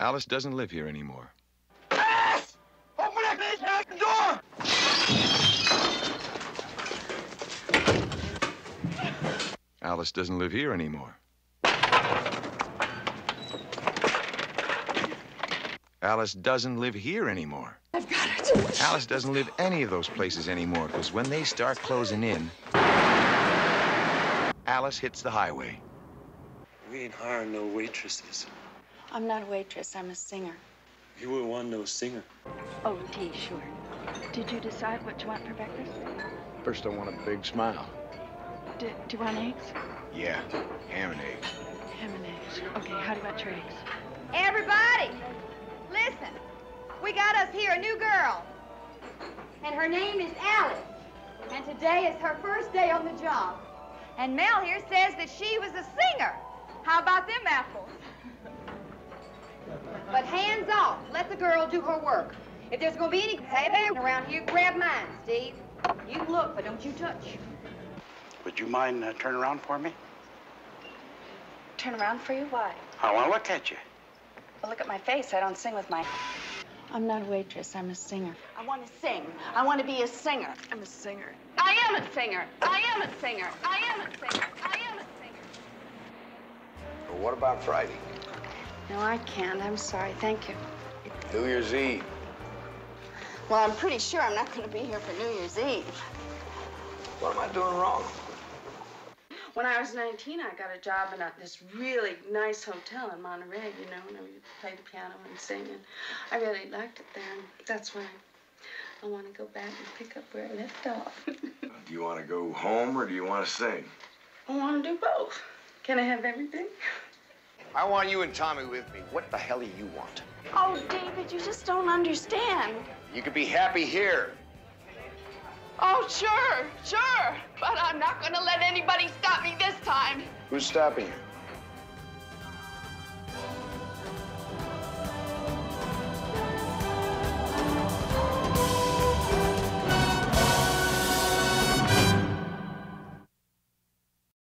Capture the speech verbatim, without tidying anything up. Alice doesn't live here anymore. Alice! Open that goddamn door! Alice doesn't live here anymore. Alice doesn't live here anymore. I've got it. Alice doesn't live any of those places anymore, because when they start closing in, Alice hits the highway. We ain't hiring no waitresses. I'm not a waitress, I'm a singer. You were one no singer. Oh, gee, sure. Did you decide what you want for breakfast? First, I want a big smile. Do, do you want eggs? Yeah, ham and eggs. Ham and eggs. Okay, how do you want your eggs? Everybody, listen. We got us here a new girl. And her name is Alice. And today is her first day on the job. And Mel here says that she was a singer. How about them apples? But hands off. Let the girl do her work. If there's going to be any baby around here, grab mine, Steve. You can look, but don't you touch. Would you mind uh, turn around for me? Turn around for you? Why? I want to look at you. Well, look at my face. I don't sing with my... I'm not a waitress. I'm a singer. I want to sing. I want to be a singer. I'm a singer. I am a singer. I am a singer. I am a singer. I am a singer. Well, what about Friday? No, I can't. I'm sorry. Thank you. New Year's Eve. Well, I'm pretty sure I'm not going to be here for New Year's Eve. What am I doing wrong? When I was nineteen, I got a job in a, this really nice hotel in Monterey, you know, and I played the piano and sang, and I really liked it there. That's why I want to go back and pick up where I left off. Do you want to go home or do you want to sing? I want to do both. Can I have everything? I want you and Tommy with me. What the hell do you want? Oh, David, you just don't understand. You could be happy here. Oh, sure, sure. But I'm not going to let anybody stop me this time. Who's stopping you?